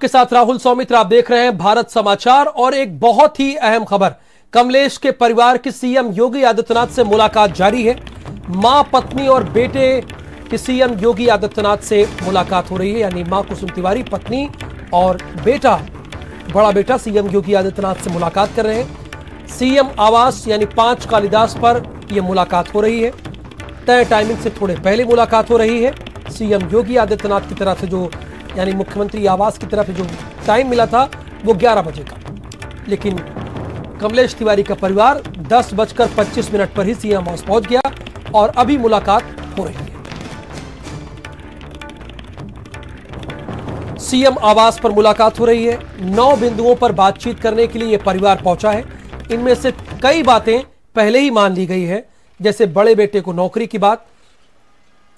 के साथ राहुल सौमित्र, आप देख रहे हैं भारत समाचार। और एक बहुत ही अहम खबर, कमलेश के परिवार की सीएम योगी आदित्यनाथ से मुलाकात जारी है। मां, पत्नी और बेटे की सीएम योगी आदित्यनाथ से मुलाकात हो रही है, यानी मां कुसुम तिवारी, पत्नी और बेटा, बड़ा बेटा सीएम योगी आदित्यनाथ से मुलाकात कर रहे हैं। सीएम आवास यानी पांच कालिदास पर यह मुलाकात हो रही है। तय टाइमिंग से थोड़े पहले मुलाकात हो रही है। सीएम योगी आदित्यनाथ की तरफ से जो, यानी मुख्यमंत्री आवास की तरफ जो टाइम मिला था वो 11 बजे का, लेकिन कमलेश तिवारी का परिवार 10:25 पर ही सीएम आवास पहुंच गया और अभी मुलाकात हो रही है। सीएम आवास पर मुलाकात हो रही है। 9 बिंदुओं पर बातचीत करने के लिए यह परिवार पहुंचा है। इनमें से कई बातें पहले ही मान ली गई है, जैसे बड़े बेटे को नौकरी की बात,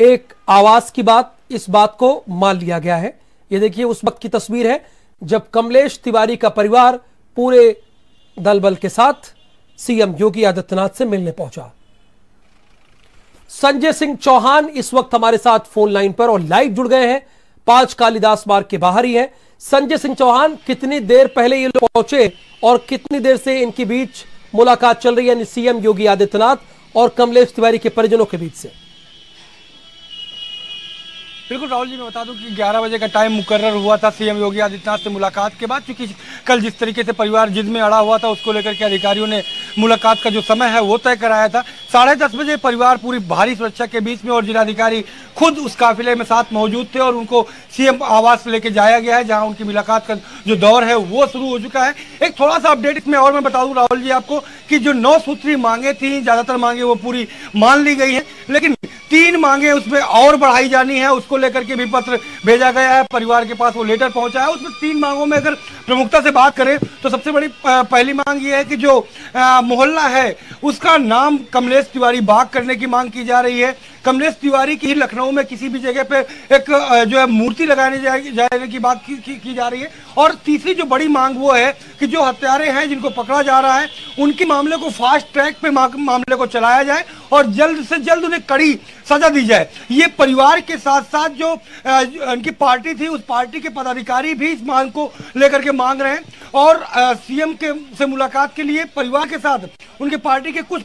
एक आवास की बात, इस बात को मान लिया गया है। ये देखिए उस वक्त की तस्वीर है जब कमलेश तिवारी का परिवार पूरे दलबल के साथ सीएम योगी आदित्यनाथ से मिलने पहुंचा। संजय सिंह चौहान इस वक्त हमारे साथ फोन लाइन पर और लाइव जुड़ गए हैं। पांच कालिदास मार्ग के बाहर ही हैं। संजय सिंह चौहान, कितनी देर पहले ये लोग पहुंचे और कितनी देर से इनके बीच मुलाकात चल रही है सीएम योगी आदित्यनाथ और कमलेश तिवारी के परिजनों के बीच से? बिल्कुल राहुल जी, मैं बता दूं कि 11 बजे का टाइम मुकर्रर हुआ था सीएम योगी आदित्यनाथ से मुलाकात के बाद, क्योंकि कल जिस तरीके से परिवार जिद में अड़ा हुआ था उसको लेकर के अधिकारियों ने मुलाकात का जो समय है वो तय कराया था। 10:30 बजे परिवार पूरी भारी सुरक्षा के बीच में और जिलाधिकारी खुद उस काफिले में साथ मौजूद थे और उनको सीएम आवास लेके जाया गया है, जहाँ उनकी मुलाकात का जो दौर है वो शुरू हो चुका है। एक थोड़ा सा अपडेट इसमें और मैं बता दूँ राहुल जी आपको कि जो 9 सूत्री मांगे थी, ज़्यादातर मांगे वो पूरी मान ली गई है, लेकिन 3 मांगे उसमें और बढ़ाई जानी है, उसको लेकर के भी पत्र भेजा गया है। परिवार के पास वो लेटर पहुंचा है। उसमें 3 मांगों में अगर प्रमुखता से बात करें तो सबसे बड़ी पहली मांग ये है कि जो मोहल्ला है उसका नाम कमलेश तिवारी बाग करने की मांग की जा रही है। कमलेश तिवारी की लखनऊ में किसी भी जगह पे एक जो है मूर्ति लगाने जाने की बात की जा रही है। और तीसरी जो बड़ी मांग वो है कि जो हत्यारे हैं जिनको पकड़ा जा रहा है उनके मामले को फास्ट ट्रैक पे मामले को चलाया जाए और जल्द से जल्द उन्हें कड़ी सजा दी जाए। ये परिवार के साथ साथ जो उनकी पार्टी थी उस पार्टी के पदाधिकारी भी इस मांग को लेकर के मांग रहे हैं। और सीएम के से मुलाकात के लिए परिवार के साथ उनके पार्टी के कुछ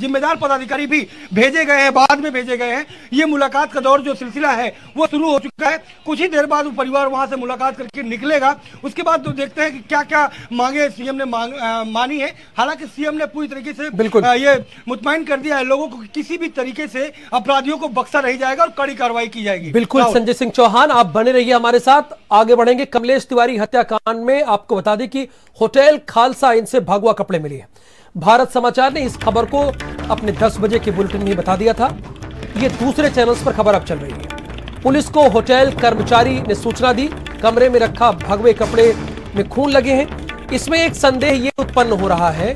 जिम्मेदार पदाधिकारी भी भेजे गए हैं, बाद में भेजे गए हैं। ये मुलाकात का दौर जो सिलसिला है वो शुरू हो चुका है। कुछ ही देर बाद वो परिवार वहां से मुलाकात करके निकलेगा। उसके बाद तो देखते हैं कि क्या क्या मांगे सीएम ने मानी है। हालांकि सीएम ने पूरी तरीके से बिल्कुल ये मुतमईन कर दिया है लोगों को, किसी भी तरीके से अपराधियों को बख्शा नहीं जाएगा और कड़ी कार्रवाई की जाएगी। बिल्कुल संजय सिंह चौहान, आप बने रहिए हमारे साथ, आगे बढ़ेंगे। कमलेश तिवारी हत्याकांड में आपको बता दें कि होटल खालसा इन से भगवा कपड़े मिले हैं। भारत समाचार ने इस खबर को अपने 10 बजे के बुलेटिन में बता दिया था। ये दूसरे चैनल्स पर खबर अब चल रही है। पुलिस को होटल कर्मचारी ने सूचना दी, कमरे में रखा भगवे कपड़े में खून लगे हैं। इसमें एक संदेह ये उत्पन्न हो रहा है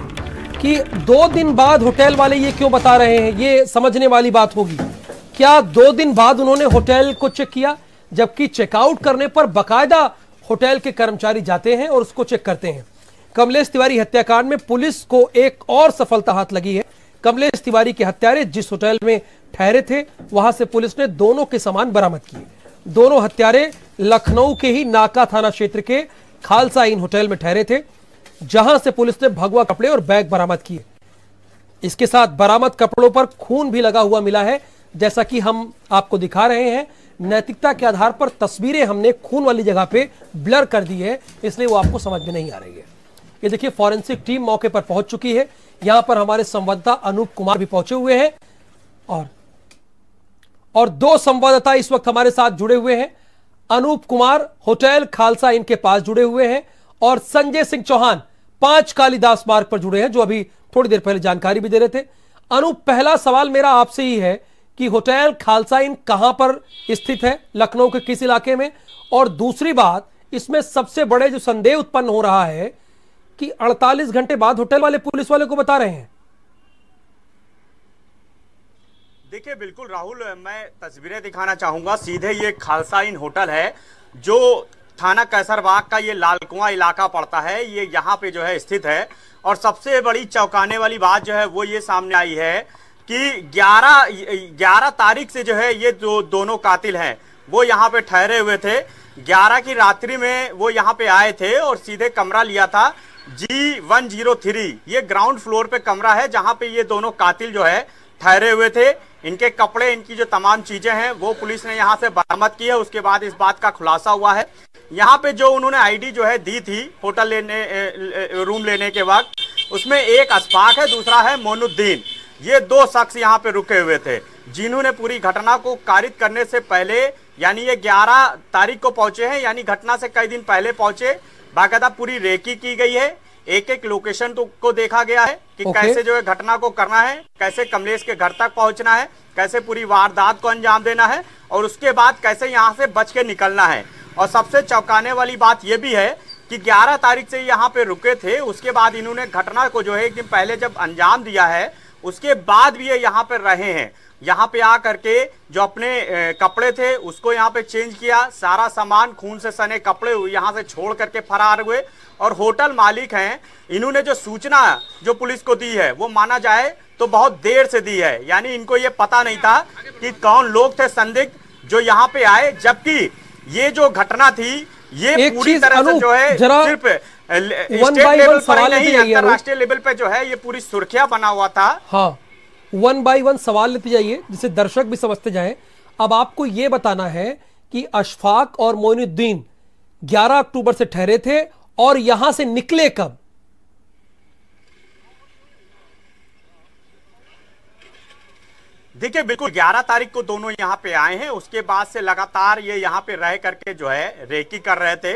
कि 2 दिन बाद होटल वाले ये क्यों बता रहे हैं, ये समझने वाली बात होगी। क्या 2 दिन बाद उन्होंने होटल को चेक किया, जबकि चेकआउट करने पर बाकायदा होटल के कर्मचारी जाते हैं और उसको चेक करते हैं। कमलेश तिवारी हत्याकांड में पुलिस को एक और सफलता हाथ लगी है। कमलेश तिवारी के हत्यारे जिस होटल में ठहरे थे वहां से पुलिस ने दोनों के सामान बरामद किए। दोनों हत्यारे लखनऊ के ही नाका थाना क्षेत्र के खालसा इन होटल में ठहरे थे, जहां से पुलिस ने भगवा कपड़े और बैग बरामद किए। इसके साथ बरामद कपड़ों पर खून भी लगा हुआ मिला है, जैसा कि हम आपको दिखा रहे हैं। नैतिकता के आधार पर तस्वीरें हमने खून वाली जगह पे ब्लर कर दी है, इसलिए वो आपको समझ में नहीं आ रही है। ये देखिए फॉरेंसिक टीम मौके पर पहुंच चुकी है। यहां पर हमारे संवाददाता अनूप कुमार भी पहुंचे हुए हैं और 2 संवाददाता इस वक्त हमारे साथ जुड़े हुए हैं। अनूप कुमार होटल खालसा इनके पास जुड़े हुए हैं और संजय सिंह चौहान 5 कालिदास मार्ग पर जुड़े हैं, जो अभी थोड़ी देर पहले जानकारी भी दे रहे थे। अनूप, पहला सवाल मेरा आपसे ही है कि होटल खालसा इन कहां पर स्थित है, लखनऊ के किस इलाके में? और दूसरी बात, इसमें सबसे बड़े जो संदेह उत्पन्न हो रहा है कि 48 घंटे बाद होटल वाले पुलिस वाले को बता रहे हैं। देखिए बिल्कुल राहुल, मैं तस्वीरें दिखाना चाहूंगा। सीधे ये खालसा इन होटल है, जो थाना कैसरबाग का ये लाल कुआं इलाका पड़ता है, ये यहाँ पे जो है स्थित है। और सबसे बड़ी चौंकाने वाली बात जो है वो ये सामने आई है कि 11 तारीख से जो है ये जो दोनों कातिल हैं वो यहाँ पे ठहरे हुए थे। 11 की रात्रि में वो यहाँ पे आए थे और सीधे कमरा लिया था G103। ये ग्राउंड फ्लोर पे कमरा है जहाँ पे ये दोनों कातिल जो है ठहरे हुए थे। इनके कपड़े, इनकी जो तमाम चीजें हैं वो पुलिस ने यहाँ से बरामद की है। उसके बाद इस बात का खुलासा हुआ है। यहाँ पे जो उन्होंने आईडी जो है दी थी होटल लेने, रूम लेने के वक्त, उसमें एक अशफाक है, दूसरा है मोइनुद्दीन। ये दो शख्स यहाँ पे रुके हुए थे जिन्होंने पूरी घटना को कारित करने से पहले, यानी ये 11 तारीख को पहुंचे हैं, यानी घटना से कई दिन पहले पहुंचे। बाकायदा पूरी रेकी की गई है, एक एक लोकेशन को देखा गया है कि कैसे जो है घटना को करना है, कैसे कमलेश के घर तक पहुंचना है, कैसे पूरी वारदात को अंजाम देना है और उसके बाद कैसे यहाँ से बच के निकलना है। और सबसे चौंकाने वाली बात यह भी है कि 11 तारीख से यहाँ पे रुके थे, उसके बाद इन्होंने घटना को जो है एक दिन पहले जब अंजाम दिया है, उसके बाद भी ये यहाँ पे रहे हैं। यहाँ पे आ करके जो अपने कपड़े थे उसको यहाँ पे चेंज किया, सारा सामान, खून से सने कपड़े यहाँ से छोड़ करके फरार हुए। और होटल मालिक हैं, इन्होंने जो सूचना जो पुलिस को दी है वो माना जाए तो बहुत देर से दी है, यानी इनको ये पता नहीं था कि कौन लोग थे संदिग्ध जो यहाँ पे आए। जबकि ये जो घटना थी ये पूरी तरह से जो है सिर्फ स्टेट लेवल पर नहीं, अंतरराष्ट्रीय लेवल पे जो है ये पूरी सुर्खियां बना हुआ था। हाँ, 1 by 1 सवाल लेते जाइए जिससे दर्शक भी समझते जाएं। अब आपको ये बताना है कि अशफाक और मोइनुद्दीन 11 अक्टूबर से ठहरे थे और यहां से निकले कब? देखिए, बिल्कुल 11 तारीख को दोनों यहाँ पे आए हैं, उसके बाद से लगातार ये यहाँ पे रह करके जो है रेकी कर रहे थे।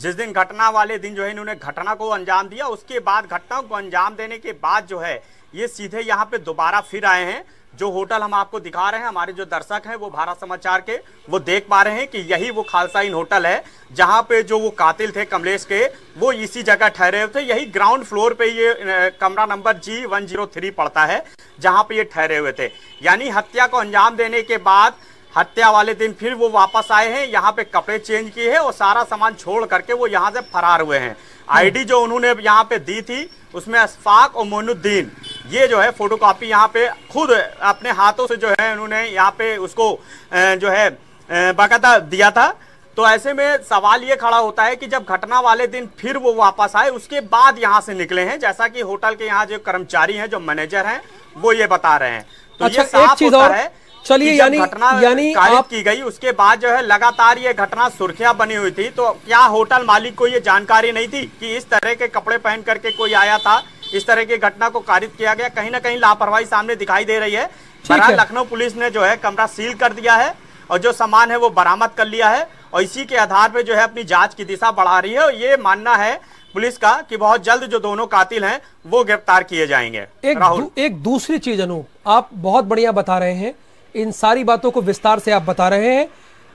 जिस दिन घटना वाले दिन जो है इन्होंने घटना को अंजाम दिया, उसके बाद घटना को अंजाम देने के बाद जो है ये सीधे यहाँ पे दोबारा फिर आए हैं। जो होटल हम आपको दिखा रहे हैं, हमारे जो दर्शक हैं वो भारत समाचार के वो देख पा रहे हैं कि यही वो खालसा इन होटल है जहाँ पे जो वो कातिल थे कमलेश के, वो इसी जगह ठहरे हुए थे। यही ग्राउंड फ्लोर पे ये कमरा नंबर G103 पड़ता है जहाँ पे ये ठहरे हुए थे। यानी हत्या को अंजाम देने के बाद हत्या वाले दिन फिर वो वापस आए हैं, यहाँ पे कपड़े चेंज किए हैं और सारा सामान छोड़ करके वो यहाँ से फरार हुए हैं। आईडी जो उन्होंने यहाँ पे दी थी उसमें अशफाक और मोइनुद्दीन ये जो है फोटोकॉपी यहाँ पे खुद अपने हाथों से जो है उन्होंने यहाँ पे उसको जो है बाकायदा दिया था। तो ऐसे में सवाल ये खड़ा होता है कि जब घटना वाले दिन फिर वो वापस आए, उसके बाद यहाँ से निकले हैं, जैसा कि होटल के यहाँ जो कर्मचारी हैं, जो मैनेजर हैं, वो ये बता रहे हैं। तो अच्छा, ये साफ होता है, चलिए, यानी कारित की गई, उसके बाद जो है लगातार ये घटना सुर्खियां बनी हुई थी। तो क्या होटल मालिक को ये जानकारी नहीं थी कि इस तरह के कपड़े पहन करके कोई आया था, इस तरह की घटना को कारित किया गया? कहीं ना कहीं लापरवाही सामने दिखाई दे रही है। बहरहाल लखनऊ पुलिस ने जो है कमरा सील कर दिया है और जो सामान है वो बरामद कर लिया है और इसी के आधार पे जो है अपनी जांच की दिशा बढ़ा रही है। और ये मानना है पुलिस का कि बहुत जल्द जो दोनों कातिल हैं वो गिरफ्तार किए जाएंगे। एक दूसरी चीज अनूप, आप बहुत बढ़िया बता रहे हैं, इन सारी बातों को विस्तार से आप बता रहे हैं,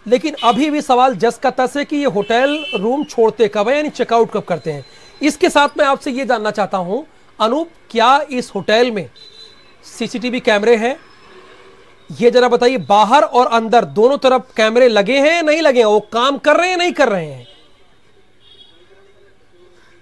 लेकिन अभी भी सवाल जस का तस है कि ये होटल रूम छोड़ते कब है, यानी चेकआउट कब करते हैं। इसके साथ मैं आपसे ये जानना चाहता हूँ अनूप, क्या इस होटल में सीसीटीवी कैमरे हैं? ये जरा बताइए, बाहर और अंदर दोनों तरफ कैमरे लगे हैं या नहीं लगे हैं, वो काम कर रहे हैं नहीं कर रहे हैं?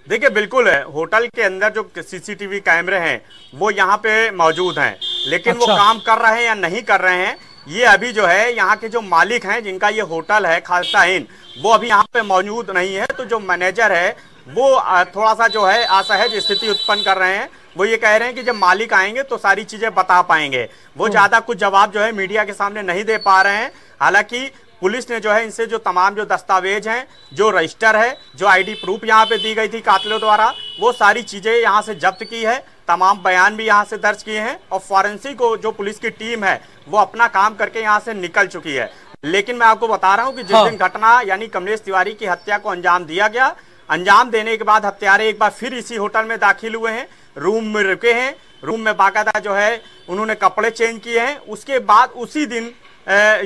देखिए, बिल्कुल है, होटल के अंदर जो सीसीटीवी कैमरे हैं वो यहाँ पे मौजूद हैं, लेकिन अच्छा, वो काम कर रहे हैं या नहीं कर रहे हैं ये अभी जो है यहाँ के जो मालिक हैं जिनका ये होटल है खालसा इन, वो अभी यहाँ पे मौजूद नहीं है। तो जो मैनेजर है वो थोड़ा सा जो है असहज स्थिति उत्पन्न कर रहे हैं। वो ये कह रहे हैं कि जब मालिक आएंगे तो सारी चीजें बता पाएंगे। वो ज्यादा कुछ जवाब जो है मीडिया के सामने नहीं दे पा रहे हैं। हालांकि पुलिस ने जो है इनसे जो तमाम जो दस्तावेज हैं, जो रजिस्टर है, जो आईडी प्रूफ यहाँ पे दी गई थी कातिलों द्वारा, वो सारी चीजें यहाँ से जब्त की है, तमाम बयान भी यहाँ से दर्ज किए हैं और फॉरेंसिक जो पुलिस की टीम है वो अपना काम करके यहाँ से निकल चुकी है। लेकिन मैं आपको बता रहा हूँ कि जिस दिन घटना यानी कमलेश तिवारी की हत्या को अंजाम दिया गया, अंजाम देने के बाद हत्यारे एक बार फिर इसी होटल में दाखिल हुए हैं, रूम में रुके हैं, रूम में बाकायदा जो है उन्होंने कपड़े चेंज किए हैं। उसके बाद उसी दिन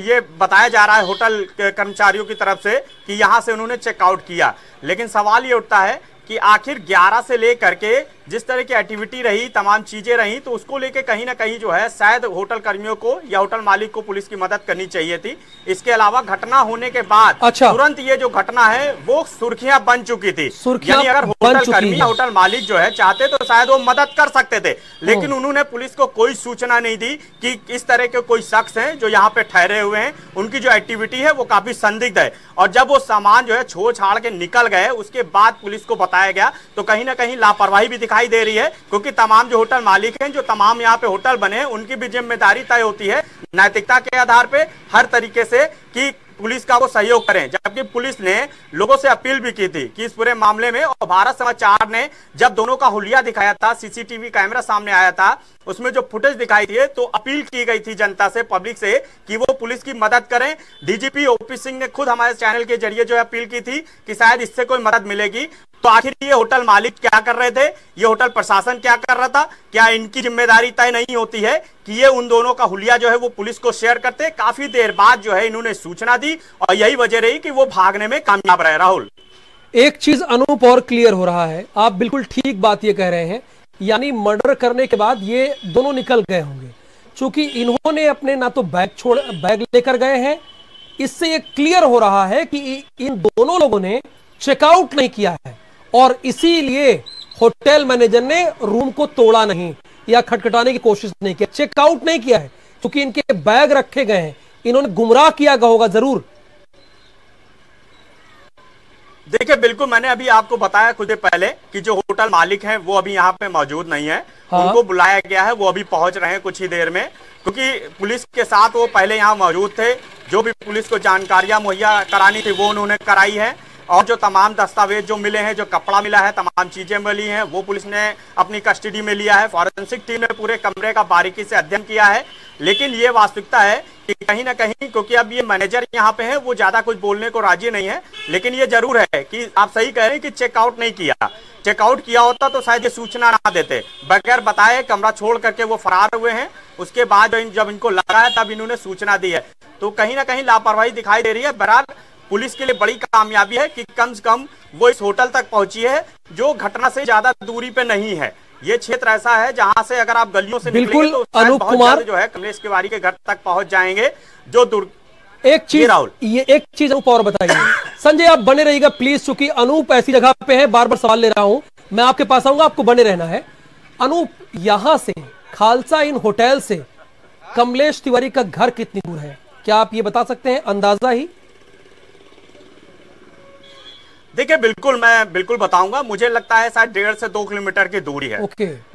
ये बताया जा रहा है होटल कर्मचारियों की तरफ से कि यहाँ से उन्होंने चेकआउट किया। लेकिन सवाल ये उठता है कि आखिर 11 से लेकर के जिस तरह की एक्टिविटी रही, तमाम चीज़ें रही, तो उसको लेके कहीं ना कहीं जो है शायद होटल कर्मियों को या होटल मालिक को पुलिस की मदद करनी चाहिए थी। इसके अलावा घटना होने के बाद तुरंत ये जो घटना है वो सुर्खियां बन चुकी थी, यानी अगर होटल कर्मी या होटल मालिक जो है चाहते तो शायद वो मदद कर सकते थे, लेकिन उन्होंने पुलिस को कोई सूचना नहीं दी कि इस तरह के कोई शख्स हैं जो यहाँ पे ठहरे हुए हैं, उनकी जो एक्टिविटी है वो काफी संदिग्ध है। और जब वो सामान जो है छोड़ छाड़ के निकल गए उसके बाद पुलिस को बताया गया तो कहीं ना कहीं लापरवाही भी दिखाई दे रही है, क्योंकि तमाम जो होटल मालिक हैं, जो तमाम यहाँ पे होटल बने हैं, उनकी भी जिम्मेदारी तय होती है नैतिकता के आधार पे हर तरीके से कि पुलिस का वो सहयोग करें। जबकि पुलिस ने लोगों से अपील भी की थी कि इस पूरे मामले में, और भारत समाचार ने जब दोनों का हुलिया दिखाया था, सीसीटीवी कैमरा सामने आया था, उसमें जो फुटेज दिखाई थी, तो अपील की गई थी जनता से, पब्लिक से, कि वो पुलिस की मदद करें। डीजीपी ओपी सिंह ने खुद हमारे चैनल के जरिए जो अपील की थी कि शायद इससे कोई मदद मिलेगी। तो आखिर ये होटल मालिक क्या कर रहे थे, ये होटल प्रशासन क्या कर रहा था, क्या इनकी जिम्मेदारी तय नहीं होती है कि ये उन दोनों का हुलिया जो है वो पुलिस को शेयर करते। काफी देर बाद जो है इन्होंने सूचना दी और यही वजह रही कि वो भागने में कामयाब रहे। राहुल, एक चीज अनूप और क्लियर हो रहा है, आप बिल्कुल ठीक बात ये कह रहे हैं, यानी मर्डर करने के बाद ये दोनों निकल गए होंगे, चूंकि इन्होंने अपने ना तो बैग लेकर गए हैं। इससे ये क्लियर हो रहा है कि इन दोनों लोगों ने चेकआउट नहीं किया है और इसीलिए होटल मैनेजर ने रूम को तोड़ा नहीं या खटखटाने की कोशिश नहीं की, चेकआउट नहीं किया है, क्योंकि इनके बैग रखे गए हैं। इन्होंने गुमराह किया होगा जरूर। देखिए, बिल्कुल मैंने अभी आपको बताया कुछ देर पहले कि जो होटल मालिक हैं वो अभी यहाँ पे मौजूद नहीं है, उनको बुलाया गया है, वो अभी पहुंच रहे हैं कुछ ही देर में, क्योंकि पुलिस के साथ वो पहले यहाँ मौजूद थे, जो भी पुलिस को जानकारियां मुहैया करानी थी वो उन्होंने कराई है, और जो तमाम दस्तावेज जो मिले हैं, जो कपड़ा मिला है, तमाम चीजें मिली हैं, वो पुलिस ने अपनी कस्टडी में लिया है। फॉरेंसिक टीम ने पूरे कमरे का बारीकी से अध्ययन किया है, लेकिन ये वास्तविकता है कि कहीं ना कहीं, क्योंकि अब ये मैनेजर यहाँ पे है, वो ज्यादा कुछ बोलने को राजी नहीं है, लेकिन ये जरूर है कि आप सही कह रहे हैं कि चेकआउट नहीं किया। चेकआउट किया होता तो शायद ये सूचना ना देते, बगैर बताए कमरा छोड़ करके वो फरार हुए हैं। उसके बाद जब इनको लगा है तब इन्होंने सूचना दी है, तो कहीं ना कहीं लापरवाही दिखाई दे रही है। बहरहाल पुलिस के लिए बड़ी कामयाबी है कि कम से कम वो इस होटल तक पहुंची है जो घटना से ज्यादा दूरी पे नहीं है। ये क्षेत्र ऐसा है जहां से अगर आप गलियों से निकलेंगे तो अनूप कुमार जो है कमलेश तिवारी के घर तक पहुंच जाएंगे। जो एक चीज राहुल, ये एक चीज अनूप और बताइए। संजय, आप बने रहिएगा प्लीज, चूंकि अनूप ऐसी जगह पे है, बार बार सवाल ले रहा हूँ, मैं आपके पास आऊंगा, आपको बने रहना है। अनूप, यहाँ से खालसा इन होटल से कमलेश तिवारी का घर कितनी दूर है, क्या आप ये बता सकते हैं अंदाजा ही? देखिए, बिल्कुल मैं बताऊंगा। मुझे लगता है शायद 1.5 से 2 किलोमीटर की दूरी है।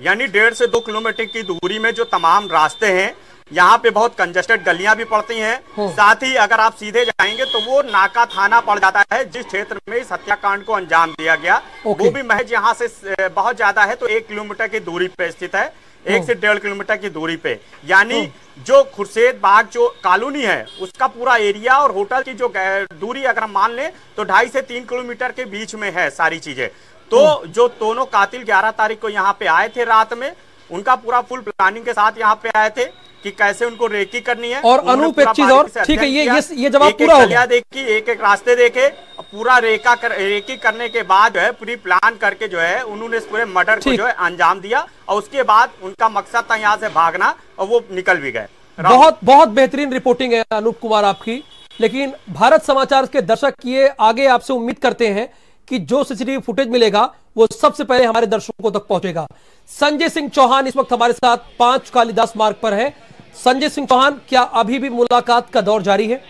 यानी 1.5 से 2 किलोमीटर की दूरी में जो तमाम रास्ते हैं, यहाँ पे बहुत कंजस्टेड गलियां भी पड़ती हैं। साथ ही अगर आप सीधे जाएंगे तो वो नाका थाना पड़ जाता है, जिस क्षेत्र में इस हत्याकांड को अंजाम दिया गया, वो भी महज यहाँ से बहुत ज्यादा है, तो 1 किलोमीटर की दूरी पे स्थित है, 1 से 1.5 किलोमीटर की दूरी पे। यानी जो खुर्शेद बाग जो कॉलोनी है उसका पूरा एरिया और होटल की जो दूरी अगर हम मान लें तो 2.5 से 3 किलोमीटर के बीच में है सारी चीजें। तो जो दोनों कातिल 11 तारीख को यहाँ पे आए थे रात में, उनका पूरा फुल प्लानिंग के साथ यहाँ पे आए थे कि कैसे उनको रेकी करनी है। और अनूप, एक चीज और, ठीक है, ये जवाब पूरा हो गया। देखिए, एक एक रास्ते देखे, पूरा रेकी करने के बाद जो है पूरी प्लान करके जो है उन्होंने इस पूरे मर्डर को जो है अंजाम दिया, और उसके बाद उनका मकसद था यहाँ से भागना और वो निकल भी गए। बहुत बेहतरीन रिपोर्टिंग है अनूप कुमार आपकी, लेकिन भारत समाचार के दर्शक ये आगे आपसे उम्मीद करते हैं कि जो सीसीटीवी फुटेज मिलेगा वो सबसे पहले हमारे दर्शकों तक पहुंचेगा। संजय सिंह चौहान इस वक्त हमारे साथ पंचकालिदास मार्ग पर है। संजय सिंह चौहान, क्या अभी भी मुलाकात का दौर जारी है?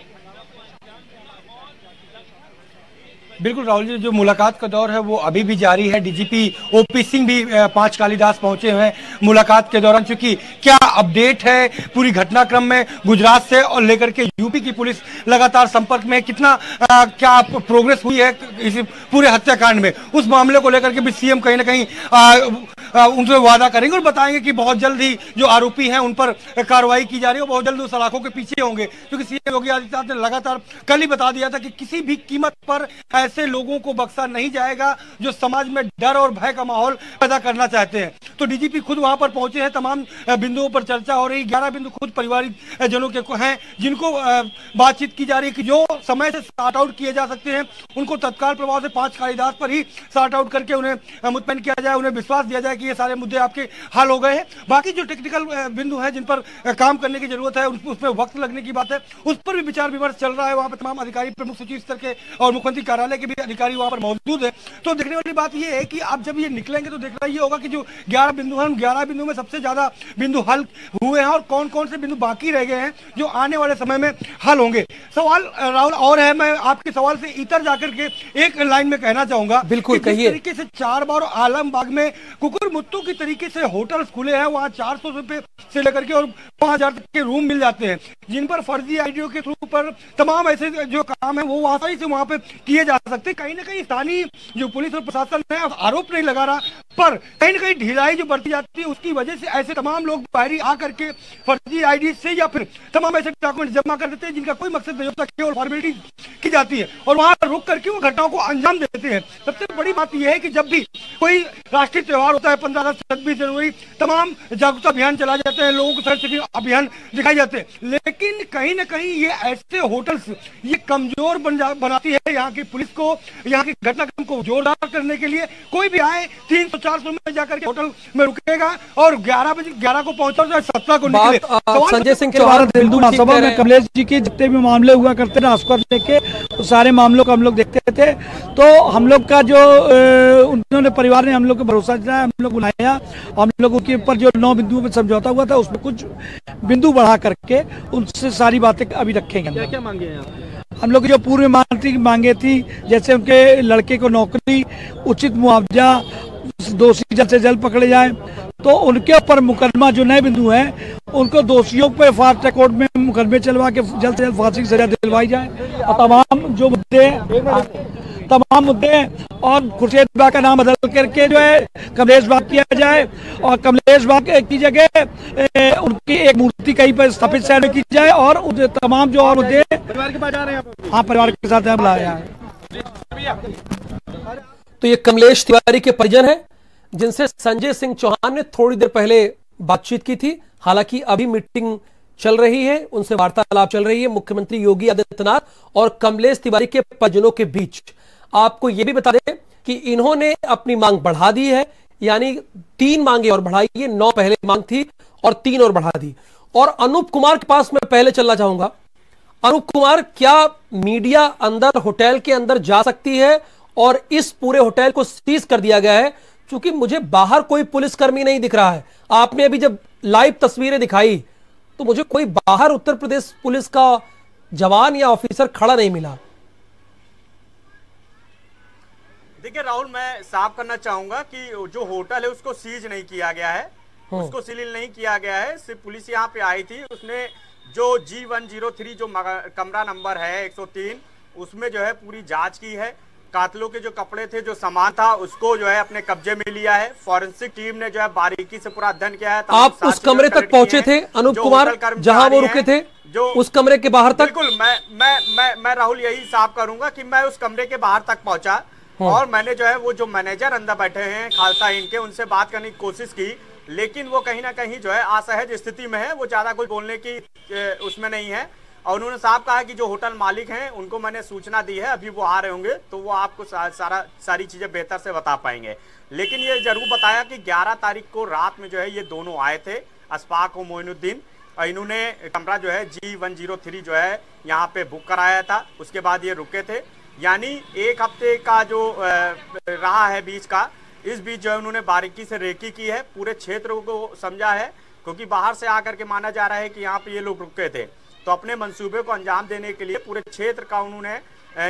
बिल्कुल राहुल जी, जो मुलाकात का दौर है वो अभी भी जारी है। डीजीपी ओपी सिंह भी पंचकालिदास पहुंचे हुए हैं मुलाकात के दौरान, क्योंकि क्या अपडेट है पूरी घटनाक्रम में, गुजरात से और लेकर के यूपी की पुलिस लगातार संपर्क में, कितना क्या प्रोग्रेस हुई है इस पूरे हत्याकांड में, उस मामले को लेकर के भी सीएम कहीं ना कहीं उनसे वादा करेंगे और बताएंगे कि बहुत जल्द ही जो आरोपी हैं उन पर कार्रवाई की जा रही है, बहुत जल्द उस सलाखों के पीछे होंगे, क्योंकि सीएम योगी आदित्यनाथ ने लगातार कल ही बता दिया था कि किसी भी कीमत पर ऐसे लोगों को बख्शा नहीं जाएगा जो समाज में डर और भय का माहौल पैदा करना चाहते हैं। तो डीजीपी खुद वहां पर पहुंचे हैं, तमाम बिंदुओं पर चर्चा हो रही, 11 बिंदु खुद परिवारिक जनों के हैं जिनको बातचीत की जा रही है कि जो समय से सार्ट आउट किए जा सकते हैं उनको तत्काल प्रभाव से पांच कालिदास पर ही सार्ट आउट करके उन्हें मुतमईन किया जाए, उन्हें विश्वास दिया जाए कि ये सारे मुद्दे आपके हल हो गए हैं। बाकी जो टेक्निकल बिंदु हैं जिन पर काम करने की जरूरत है उसमें वक्त लगने की बात है, उस पर भी विचार विमर्श चल रहा है। वहाँ पर तमाम अधिकारी प्रमुख सचिव स्तर के और मुख्यमंत्री कार्यालय के भी अधिकारी वहाँ पर मौजूद है। तो देखने वाली बात यह है कि आप जब ये निकलेंगे तो देखना ये होगा कि जो 11 बिंदु हैं उन 11 बिंदु में सबसे ज्यादा बिंदु हल हुए हैं और कौन कौन से बिंदु बाकी रह गए हैं जो आने वाले समय में हल होंगे। सवाल राहुल और है, मैं आपके सवाल से इतर जाकर के एक लाइन में कहना चाहूंगा, बिल्कुल कहिए, तरीके से 4 बार आलमबाग में कुकुर मुत्तू की तरीके से होटल्स खुले हैं, वहाँ 400 रुपए से लेकर के और 5000 तक के रूम मिल जाते हैं, जिन पर फर्जी आईडीओ के थ्रू पर तमाम ऐसे जो काम है वो आसानी से वहाँ पे किए जा सकते। कहीं ना कहीं स्थानीय जो पुलिस और प्रशासन है, आरोप नहीं लगा रहा, पर कहीं ना कहीं ढिलाई जो बरती जाती है उसकी वजह से ऐसे तमाम लोग बाहरी आ करके फर्जी आईडी से या फिर तमाम ऐसे डॉक्यूमेंट जमा कर देते हैं जिनका कोई मकसद नहीं होता, केवल फॉर्मेलिटी की जाती है और वहाँ रुक करके वो घटनाओं को अंजाम देते हैं। सबसे बड़ी बात यह है कि जब भी कोई राष्ट्रीय त्यौहार होता है 15 अगस्त 26 जनवरी, तमाम जागरूकता अभियान चलाए जाते हैं, लोगों को सर्च अभियान दिखाई जाते हैं, लेकिन कहीं ना कहीं ये ऐसे होटल्स ये कमजोर बनाती है यहाँ की पुलिस को। यहाँ के घटनाक्रम को जोरदार करने के लिए कोई भी आए 300-400 में जाकर के होटल में रुकेगा और 11 को पहुंचा तो 17 को निकले। संजय सिंह चौहान हिंदू महासभा में कमलेश जी के जितने भी मामले हुआ करते थे उसको लेके उस सारे मामलों को हम लोग देखते थे, तो हम लोग का जो उन्होंने परिवार ने हम लोग को भरोसा दिलाया, हम लोग बुलाया, हम लोगों के ऊपर जो 9 बिंदुओं पर समझौता हुआ था उसमें कुछ बिंदु बढ़ा करके उनसे सारी बातें अभी रखेंगे। क्या क्या मांगे हैं आप? हम लोग जो पूर्व मंत्री मांगे थी, जैसे उनके लड़के को नौकरी, उचित मुआवजा, दोषी जल्द से जल्द पकड़े जाए, तो उनके ऊपर मुकदमा जो नए बिंदु हैं उनको दोषियों पर फास्ट ट्रैक कोर्ट में मुकदमे चलवा के जल्द से जल्द फांसी की सजा दिलवाई जाए और तमाम मुद्दे और खुर्शीद बाग का नाम बदल करके जो है कमलेश बाग किया जाए और कमलेश बाग की जगह उनकी एक मूर्ति कहीं पर स्थापित शहर की जाए और तमाम जो और मुद्दे परिवार के पास जा रहे हैं। हाँ, परिवार के साथ हम लाए हैं। तो ये कमलेश तिवारी के परिजन हैं जिनसे संजय सिंह चौहान ने थोड़ी देर पहले बातचीत की थी। हालांकि अभी मीटिंग चल रही है, उनसे वार्तालाप चल रही है मुख्यमंत्री योगी आदित्यनाथ और कमलेश तिवारी के परिजनों के बीच। आपको यह भी बता दें कि इन्होंने अपनी मांग बढ़ा दी है, यानी 3 मांगे और बढ़ाई है, 9 पहले मांग थी और 3 और बढ़ा दी। और अनूप कुमार के पास मैं पहले चलना चाहूंगा। अनूप कुमार, क्या मीडिया अंदर होटल के अंदर जा सकती है और इस पूरे होटल को सीज कर दिया गया है? चूंकि मुझे बाहर कोई पुलिसकर्मी नहीं दिख रहा है, आपने अभी जब लाइव तस्वीरें दिखाई तो मुझे कोई बाहर उत्तर प्रदेश पुलिस का जवान या ऑफिसर खड़ा नहीं मिला। देखिए राहुल, मैं साफ करना चाहूंगा कि जो होटल है उसको सीज नहीं किया गया है, उसको सील नहीं किया गया है। सिर्फ पुलिस यहाँ पे आई थी, उसने जो G103 जो कमरा नंबर है 103 उसमें जो है पूरी जाँच की है। कातलों के जो कपड़े थे, जो सामान था, उसको जो है अपने कब्जे में लिया है। फॉरेंसिक टीम ने जो है बारीकी से पूरा अध्ययन किया है। आप उस कमरे तक पहुंचे थे अनूप कुमार, जहां वो रुके थे, जो उस कमरे के बाहर तक? बिल्कुल, मैं राहुल यही साफ करूंगा कि मैं उस कमरे के बाहर तक पहुंचा और मैंने जो है वो जो मैनेजर अंदर बैठे हैं खालसा इन के, उनसे बात करने की कोशिश की, लेकिन वो कहीं ना कहीं जो है असहज स्थिति में है, वो ज्यादा कुछ बोलने की उसमें नहीं है। और उन्होंने साफ कहा कि जो होटल मालिक हैं उनको मैंने सूचना दी है, अभी वो आ रहे होंगे तो वो आपको सारी चीज़ें बेहतर से बता पाएंगे। लेकिन ये जरूर बताया कि 11 तारीख को रात में जो है ये दोनों आए थे, अशफाक और मोइनुद्दीन, और इन्होंने कमरा जो है G103 जो है यहाँ पे बुक कराया था, उसके बाद ये रुके थे। यानी 1 हफ्ते का जो रहा है बीच का, इस बीच जो है उन्होंने बारीकी से रेकी की है, पूरे क्षेत्र को समझा है, क्योंकि बाहर से आकर के माना जा रहा है कि यहाँ पर ये लोग रुके थे, तो अपने मंसूबे को अंजाम देने के लिए पूरे क्षेत्र का उन्होंने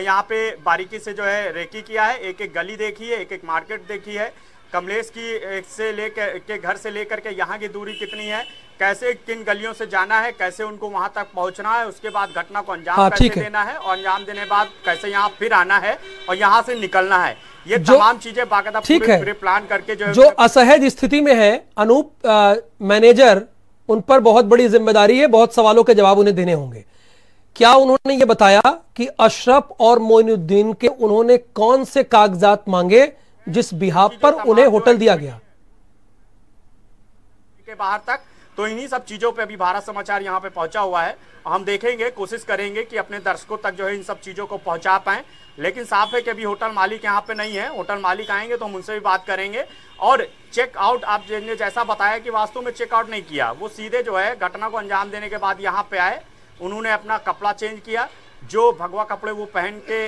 यहाँ पे बारीकी से जो है रेकी किया है। एक एक गली देखी है, एक एक मार्केट देखी है, कमलेश की से लेकर के घर से लेकर के यहाँ की दूरी कितनी है, कैसे किन गलियों से जाना है, कैसे उनको वहाँ तक पहुँचना है, उसके बाद घटना को अंजाम कैसे देना है और अंजाम देने के बाद कैसे यहाँ फिर आना है और यहाँ से निकलना है। ये तमाम चीजें बाकायदा पूरे प्लान करके जो असहज स्थिति में है अनूप मैनेजर, उन पर बहुत बड़ी जिम्मेदारी है, बहुत सवालों के जवाब उन्हें देने होंगे। क्या उन्होंने ये बताया कि अशरफ और मोइनुद्दीन के उन्होंने कौन से कागजात मांगे जिस बिहाव पर उन्हें होटल दिया गया के बाहर तक? तो इन्हीं सब चीजों पे अभी भारत समाचार यहाँ पे पहुंचा हुआ है। हम देखेंगे, कोशिश करेंगे कि अपने दर्शकों तक जो है इन सब चीजों को पहुंचा पाएं, लेकिन साफ है कि अभी होटल मालिक यहाँ पे नहीं है। होटल मालिक आएंगे तो हम उनसे भी बात करेंगे। और चेकआउट आप ने जैसा बताया कि वास्तव में चेकआउट नहीं किया, वो सीधे जो है घटना को अंजाम देने के बाद यहाँ पे आए, उन्होंने अपना कपड़ा चेंज किया, जो भगवा कपड़े वो पहन के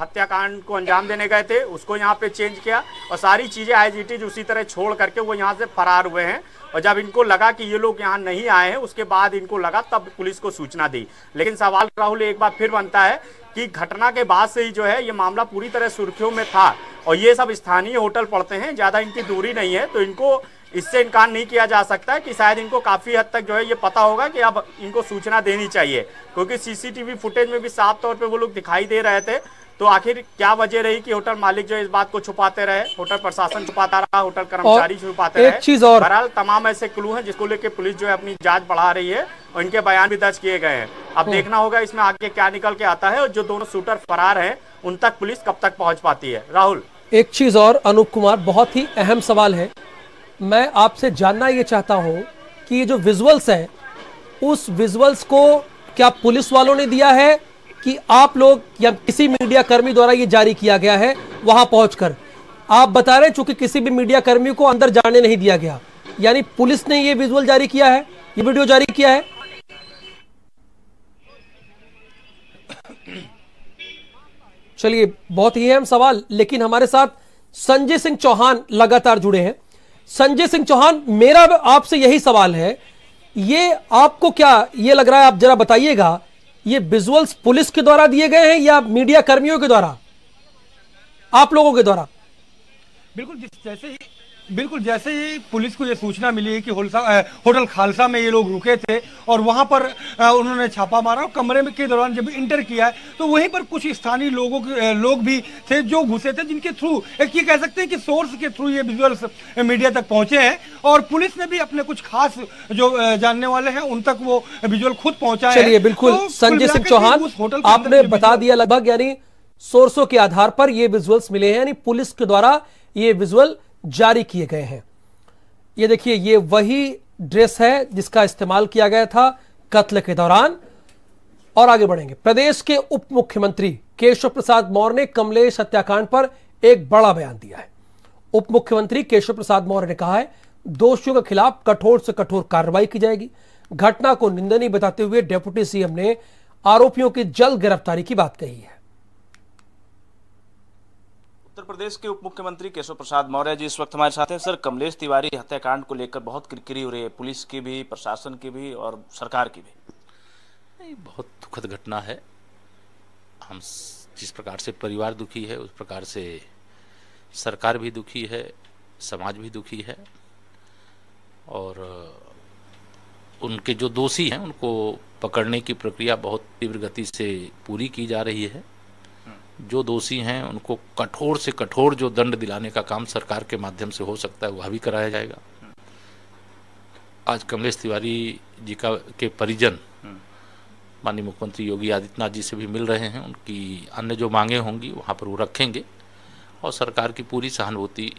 हत्याकांड को अंजाम देने गए थे उसको यहाँ पे चेंज किया और सारी चीज़ें एज इट इज उसी तरह छोड़ करके वो यहाँ से फरार हुए हैं। और जब इनको लगा कि ये लोग यहाँ नहीं आए हैं, उसके बाद इनको लगा, तब पुलिस को सूचना दी। लेकिन सवाल राहुल एक बार फिर बनता है कि घटना के बाद से ही जो है ये मामला पूरी तरह सुर्खियों में था और ये सब स्थानीय होटल पड़ते हैं, ज़्यादा इनकी दूरी नहीं है, तो इनको इससे इनकार नहीं किया जा सकता है कि शायद इनको काफ़ी हद तक जो है ये पता होगा कि अब इनको सूचना देनी चाहिए, क्योंकि सीसीटीवी फुटेज में भी साफ तौर पे वो लोग दिखाई दे रहे थे। तो आखिर क्या वजह रही कि होटल मालिक जो इस बात को छुपाते रहे, होटल प्रशासन छुपाता रहा, होटल कर्मचारी छुपाते रहे। बहरहाल तमाम ऐसे क्लू हैं जिसको लेकर पुलिस जो है अपनी जांच बढ़ा रही है और इनके बयान भी दर्ज किए गए हैं। अब देखना होगा इसमें आगे क्या निकल के आता है और जो दोनों शूटर फरार हैं उन तक पुलिस कब तक पहुँच पाती है। राहुल एक चीज और अनूप कुमार, बहुत ही अहम सवाल है, मैं आपसे जानना ये चाहता हूं कि ये जो विजुअल्स हैं उस विजुअल्स को क्या पुलिस वालों ने दिया है कि आप लोग या किसी मीडिया कर्मी द्वारा ये जारी किया गया है? वहां पहुंचकर आप बता रहे चूंकि किसी भी मीडिया कर्मी को अंदर जाने नहीं दिया गया, यानी पुलिस ने ये विजुअल जारी किया है, ये वीडियो जारी किया है। चलिए, बहुत ही अहम सवाल, लेकिन हमारे साथ संजय सिंह चौहान लगातार जुड़े हैं। संजय सिंह चौहान, मेरा आपसे यही सवाल है, ये आपको क्या ये लग रहा है, आप जरा बताइएगा, ये विजुअल्स पुलिस के द्वारा दिए गए हैं या मीडिया कर्मियों के द्वारा, आप लोगों के द्वारा? बिल्कुल जैसे ही पुलिस को ये सूचना मिली कि होटल खालसा में ये लोग रुके थे और वहाँ पर उन्होंने छापा मारा और कमरे में के दौरान जब इंटर किया तो वहीं पर कुछ स्थानीय लोग भी थे जो घुसे थे, जिनके थ्रू एक ये कह सकते हैं कि सोर्स के थ्रू ये विजुअल्स मीडिया तक पहुँचे हैं और पुलिस ने भी अपने कुछ खास जो जानने वाले हैं उन तक वो विजुअल खुद पहुँचाए। चलिए, बिल्कुल संजय सिंह चौहान आपने बता दिया, लगभग यानी सोर्सों के आधार पर ये विजुअल्स मिले हैं, यानी पुलिस के द्वारा ये विजुअल जारी किए गए हैं। ये देखिए, ये वही ड्रेस है जिसका इस्तेमाल किया गया था कत्ल के दौरान। और आगे बढ़ेंगे, प्रदेश के उप मुख्यमंत्री केशव प्रसाद मौर्य ने कमलेश हत्याकांड पर एक बड़ा बयान दिया है। उप मुख्यमंत्री केशव प्रसाद मौर्य ने कहा है, दोषियों के खिलाफ कठोर से कठोर कार्रवाई की जाएगी। घटना को निंदनीय बताते हुए डिप्टी सीएम ने आरोपियों की जल्द गिरफ्तारी की बात कही है। उत्तर प्रदेश के उप मुख्यमंत्री केशव प्रसाद मौर्य जी इस वक्त हमारे साथ हैं। सर, कमलेश तिवारी हत्याकांड को लेकर बहुत किरकिरी हो रही है, पुलिस की भी, प्रशासन की भी और सरकार की भी। बहुत दुखद घटना है। हम जिस प्रकार से परिवार दुखी है उस प्रकार से सरकार भी दुखी है, समाज भी दुखी है और उनके जो दोषी हैं उनको पकड़ने की प्रक्रिया बहुत तीव्र गति से पूरी की जा रही है। जो दोषी हैं उनको कठोर से कठोर जो दंड दिलाने का काम सरकार के माध्यम से हो सकता है वह भी कराया जाएगा। आज कमलेश तिवारी जी के परिजन माननीय मुख्यमंत्री योगी आदित्यनाथ जी से भी मिल रहे हैं, उनकी अन्य जो मांगें होंगी वहां पर वो रखेंगे और सरकार की पूरी सहानुभूति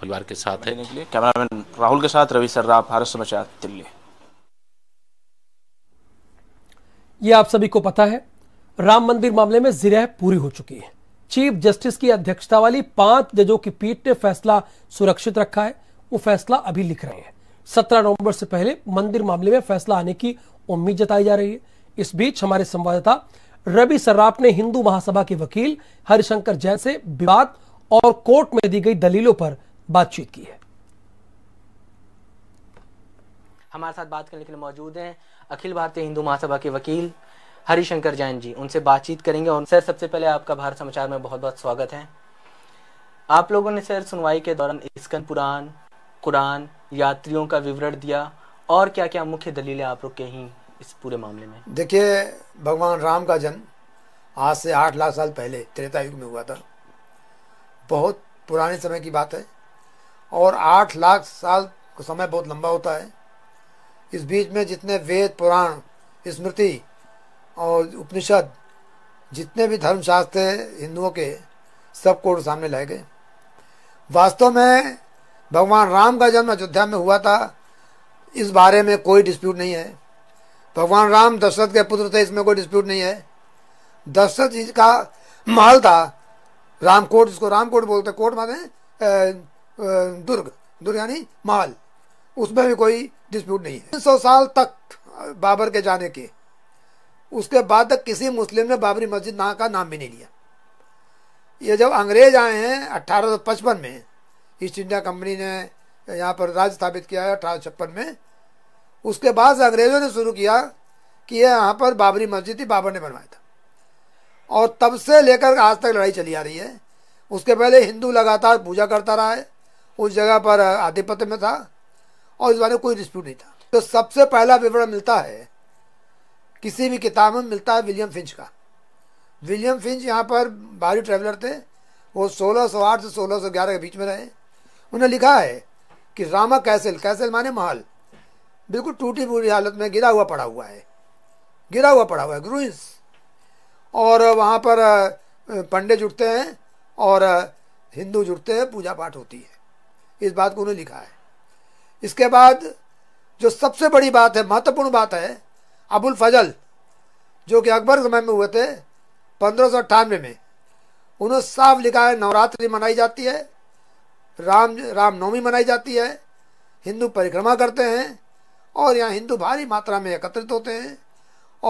परिवार के साथ है। कैमरामैन राहुल के साथ रवि सर्राफ, भारत समाचार, दिल्ली। ये आप सभी को पता है, राम मंदिर मामले में जिरह पूरी हो चुकी है। चीफ जस्टिस की अध्यक्षता वाली 5 जजों की पीठ ने फैसला सुरक्षित रखा है, वो फैसला अभी लिख रहे हैं। 17 नवंबर से पहले मंदिर मामले में फैसला आने की उम्मीद जताई जा रही है। इस बीच हमारे संवाददाता रवि सर्राफ ने हिंदू महासभा के वकील हरिशंकर जैन से विवाद और कोर्ट में दी गई दलीलों पर बातचीत की है। हमारे साथ बात करने के लिए मौजूद है अखिल भारतीय हिंदू महासभा के वकील हरिशंकर जैन जी, उनसे बातचीत करेंगे। और सर, सबसे पहले आपका भारत समाचार में बहुत बहुत स्वागत है। आप लोगों ने सर सुनवाई के दौरान स्कंद पुराण, कुरान, यात्रियों का विवरण दिया और क्या क्या मुख्य दलीलें आप लोग कहीं इस पूरे मामले में? देखिए, भगवान राम का जन्म आज से 8 लाख साल पहले त्रेतायुग में हुआ था। बहुत पुराने समय की बात है और 8 लाख साल का समय बहुत लंबा होता है। इस बीच में जितने वेद, पुराण, स्मृति और उपनिषद, जितने भी धर्मशास्त्र हिंदुओं के, सब कोड सामने लाए गए। वास्तव में भगवान राम का जन्म अयोध्या में हुआ था, इस बारे में कोई डिस्प्यूट नहीं है। भगवान राम दशरथ के पुत्र थे, इसमें कोई डिस्प्यूट नहीं है। दशरथ जी का महल था रामकोट, जिसको रामकोट बोलते हैं। कोट माने दुर्ग, दुर्ग यानी महल, उसमें भी कोई डिस्प्यूट नहीं है। 300 साल तक बाबर के जाने के, उसके बाद तक किसी मुस्लिम ने बाबरी मस्जिद नाम का नाम भी नहीं लिया। ये जब अंग्रेज आए हैं 1855 में, ईस्ट इंडिया कंपनी ने यहाँ पर राज स्थापित किया है 1856 में, उसके बाद अंग्रेजों ने शुरू किया कि यहाँ पर बाबरी मस्जिद थी, बाबर ने बनवाया था, और तब से लेकर आज तक लड़ाई चली आ रही है। उसके पहले हिंदू लगातार पूजा करता रहा है, उस जगह पर आधिपत्य में था और इस बारे में कोई डिस्प्यूट नहीं था। तो सबसे पहला विवरण मिलता है, किसी भी किताब में मिलता है, विलियम फिंच का। विलियम फिंच यहाँ पर बाहरी ट्रैवलर थे, वो 1608 से 1611 के बीच में रहे। उन्होंने लिखा है कि रामा कैसल, कैसल माने महल, बिल्कुल टूटी फूटी हालत में गिरा हुआ पड़ा हुआ है, गिरा हुआ पड़ा हुआ है, ग्रूइंस, और वहाँ पर पंडे जुटते हैं और हिंदू जुटते हैं, पूजा पाठ होती है, इस बात को उन्होंने लिखा है। इसके बाद जो सबसे बड़ी बात है, महत्वपूर्ण बात है, अबुल फजल, जो कि अकबर के समय में हुए थे 1598 में, उन्होंने साफ लिखा है नवरात्रि मनाई जाती है, रामनवमी मनाई जाती है, हिंदू परिक्रमा करते हैं और यहाँ हिंदू भारी मात्रा में एकत्रित होते हैं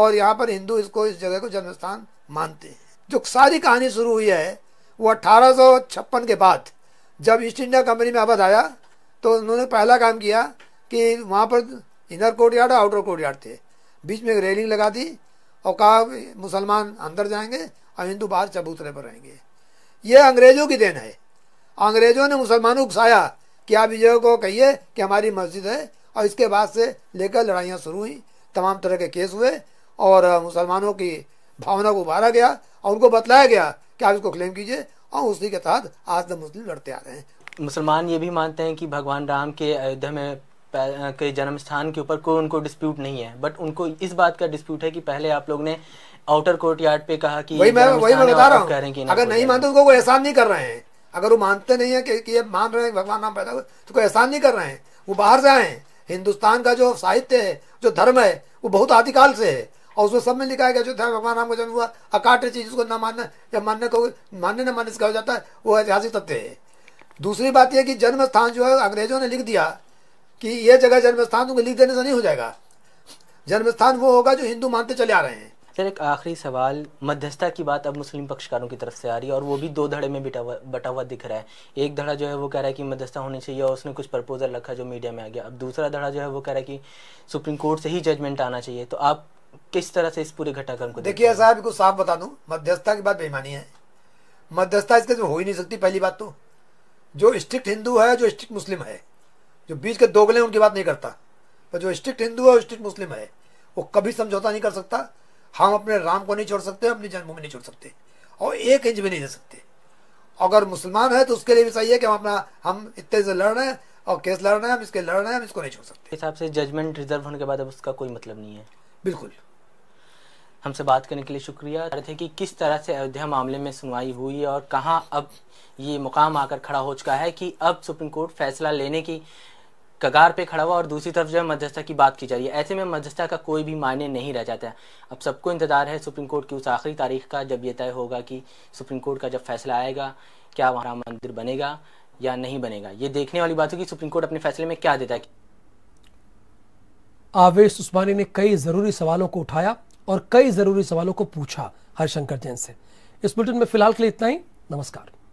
और यहाँ पर हिंदू इसको, इस जगह को जन्म स्थान मानते हैं। जो सारी कहानी शुरू हुई है वो 1856 के बाद, जब ईस्ट इंडिया कंपनी में अवध आया तो उन्होंने पहला काम किया कि वहाँ पर इनर कोर्ट यार्ड और आउटर कोर्ट यार्ड थे, बीच में एक रेलिंग लगा दी और कहा मुसलमान अंदर जाएंगे और हिंदू बाहर चबूतरे पर रहेंगे। ये अंग्रेजों की देन है, अंग्रेजों ने मुसलमानों को उकसाया कि आप विजयों को कहिए कि हमारी मस्जिद है, और इसके बाद से लेकर लड़ाइयाँ शुरू हुई, तमाम तरह के केस हुए और मुसलमानों की भावना को उभारा गया और उनको बतलाया गया कि आप इसको क्लेम कीजिए, और उसी के तहत आज तक मुस्लिम लड़ते आ रहे हैं। मुसलमान ये भी मानते हैं कि भगवान राम के अयोध्या में के जन्म स्थान के ऊपर कोई उनको डिस्प्यूट नहीं है, बट उनको इस बात का डिस्प्यूट है कि पहले आप लोग ने आउटर कोर्ट यार्ड पे कहा कि वही मैं बता रहा हूँ। अगर नहीं मानते उनको कोई एहसान नहीं कर रहे हैं, अगर वो मानते नहीं है कि ये मान रहे हैं भगवान राम पैदा हुए, तो कोई एहसान नहीं कर रहे हैं। वो बाहर से आए हैं, हिंदुस्तान का जो साहित्य है, जो धर्म है, वो बहुत आदिकाल से है और उसमें सब में लिखा है जो धर्म भगवान राम का जन्म हुआ, अकाट्य चीज उसको ना मानना या मानने को मानने न मानने से हो जाता है, वो ऐतिहासिक तथ्य है। दूसरी बात यह कि जन्म स्थान जो है अंग्रेजों ने लिख दिया कि ये जगह जन्म स्थान, उनको लिख देने से नहीं हो जाएगा, जन्म स्थान वो होगा जो हिंदू मानते चले आ रहे हैं। सर एक आखिरी सवाल, मध्यस्थता की बात अब मुस्लिम पक्षकारों की तरफ से आ रही है और वो भी दो धड़े में बटा हुआ दिख रहा है। एक धड़ा जो है वो कह रहा है कि मध्यस्थता होनी चाहिए और उसने कुछ प्रपोजल रखा जो मीडिया में आ गया। अब दूसरा धड़ा जो है वो कह रहा है कि सुप्रीम कोर्ट से ही जजमेंट आना चाहिए। तो आप किस तरह से इस पूरे घटनाक्रम को देखिए? साहब को साफ बता दूँ, मध्यस्थता की बात बेईमानी है, मध्यस्थता इसके हो ही नहीं सकती। पहली बात तो जो स्ट्रिक्ट हिंदू है, जो स्ट्रिक्ट मुस्लिम है, जो बीच के दोगले उनकी बात नहीं करता, पर जो स्ट्रिक्ट हिंदू है और स्ट्रिक्ट मुस्लिम है वो कभी समझौता नहीं कर सकता। हम अपने राम को नहीं छोड़ सकते, अपनी जन्मभूमि नहीं छोड़ सकते और एक इंच भी नहीं दे सकते। अगर मुसलमान है तो उसके लिए भी सही है कि हम इतने से लड़ रहे हैं और केस लड़ रहे हैं, हम इसके लड़ रहे हैं, हम इसको नहीं छोड़ सकते। हिसाब से जजमेंट रिजर्व होने के बाद अब उसका कोई मतलब नहीं है। बिल्कुल। हमसे बात करने के लिए शुक्रिया। थे कि किस तरह से अयोध्या मामले में सुनवाई हुई है और कहाँ अब ये मुकाम आकर खड़ा हो चुका है कि अब सुप्रीम कोर्ट फैसला लेने की कगार पे खड़ा हुआ और दूसरी तरफ जो है मध्यस्थता की बात की जा रही है। ऐसे में मध्यस्थता का कोई भी मायने नहीं रह जाता है। अब सबको इंतजार है सुप्रीम कोर्ट की उस आखिरी तारीख का, जब ये तय होगा कि सुप्रीम कोर्ट का जब फैसला आएगा क्या वहाँ राम मंदिर बनेगा या नहीं बनेगा। ये देखने वाली बात होगी सुप्रीम कोर्ट अपने फैसले में क्या देता है। आवेश उस्मानी ने कई जरूरी सवालों को उठाया और कई जरूरी सवालों को पूछा हरिशंकर जैन से। इस बुलेटिन में फिलहाल के लिए इतना ही। नमस्कार।